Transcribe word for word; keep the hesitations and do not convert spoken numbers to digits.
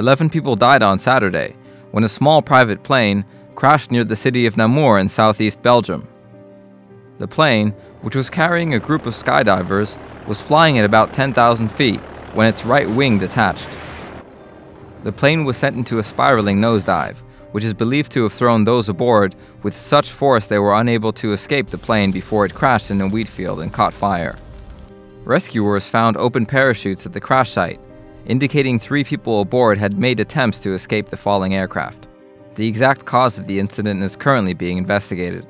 eleven people died on Saturday when a small private plane crashed near the city of Namur in southeast Belgium. The plane, which was carrying a group of skydivers, was flying at about ten thousand feet when its right wing detached. The plane was sent into a spiraling nosedive, which is believed to have thrown those aboard with such force they were unable to escape the plane before it crashed in a wheat field and caught fire. Rescuers found open parachutes at the crash site, indicating three people aboard had made attempts to escape the falling aircraft. The exact cause of the incident is currently being investigated.